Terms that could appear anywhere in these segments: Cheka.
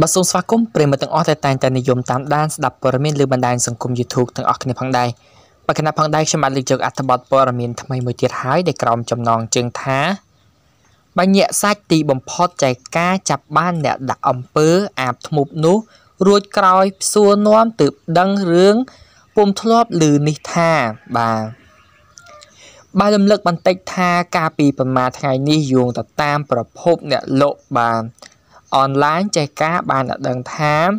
បាទសូមស្វាគមន៍ប្រិមិត្តទាំងអស់ដែលតែងតែនិយមតាមដានស្ដាប់ព័ត៌មានលើបណ្ដាញសង្គម online Cheka ban đã đăng thám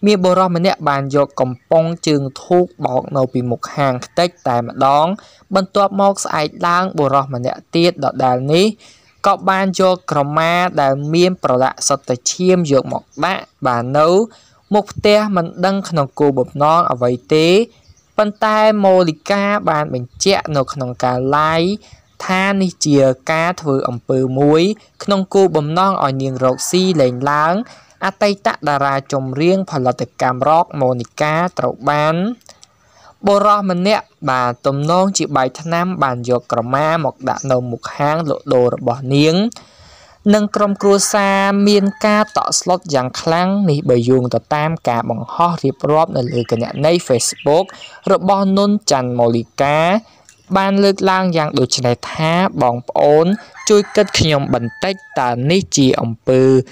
mi bồ rò mình bàn vô cầm pong trường thuốc bọt nấu bị một hàng tết tại mà đón bên top móc ai đang bồ rò mình tiết đợt đàn ní có ban vô croma đàn miên pro lạ sọt tay chiêm vô một bát bà nấu một tia mình đăng khăn cô bột non ở vậy tí bên tai molika bàn mình chẹt nấu khăn cà lai tha ni chia cá thử ẩm pư muối khăn cô bầm non ở niềng rọc si lành láng a tay tát đà ra trồng riêng phần là tịch cam rock monica trậu bán bồ rò mình nè bà tôm non chị bài thanh nam bàn giò croma một đạn đầu một hang lộ đồ bỏ niếng nâng crom cruza miên ca tọ slot giang khlang ni bởi dùng tọ tam cả bằng ho rip rop là lời cái này facebook rồi bỏ nôn chăn monica ban lực lang yang đối này tha bóng ổn chui kết nhom bẩn tách ta ni chi ông pư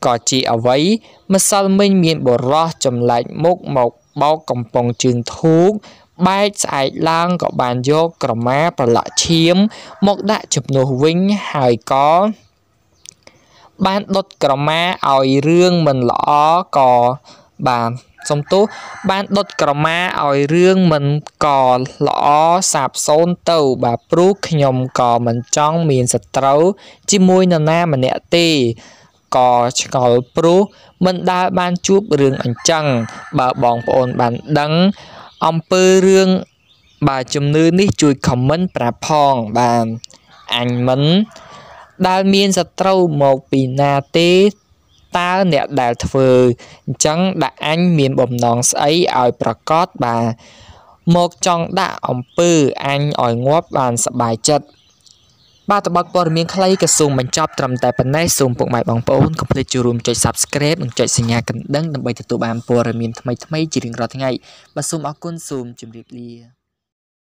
có chi ở vấy mà sao mình miền bờ ro chầm lạnh mốc mộc bao cầm pong trường thuốc bay chạy lang có bàn vô cầm má và lọ chiếm một đại chụp nổ vĩnh hài có ban đốt cầm má ỏi riêng mình lọ có bàn xong tốt ban đốt croma ỏi riêng mình cò lõ sạp xôn tàu bà pru nhom cò mình trong miền sạch trấu chi môi nà na mình nẹ tì cò cò pru mình đã ban chụp riêng ảnh chăng bà bóng ổn bàn đắng ông pư riêng bà chùm nư ní chui comment bà phong bà ảnh mình đã miền sạch trấu một bì na tê ta nè đào thử chẳng đã anh miền bồng nón ấy ỏi pracot bà một trong đã ông pư anh ỏi ngóp bàn sập bài chất ba tập bát bò miếng khay cái sùng mình chop trầm tại bên này sùng buộc máy bằng phone complete room chơi subscribe mình chơi sinh nhà cần đăng đăng bài từ tụ bàn bò miếng thay chỉ riêng rõ thế ngày ba sùng áo quân sùng chìm liệp lìa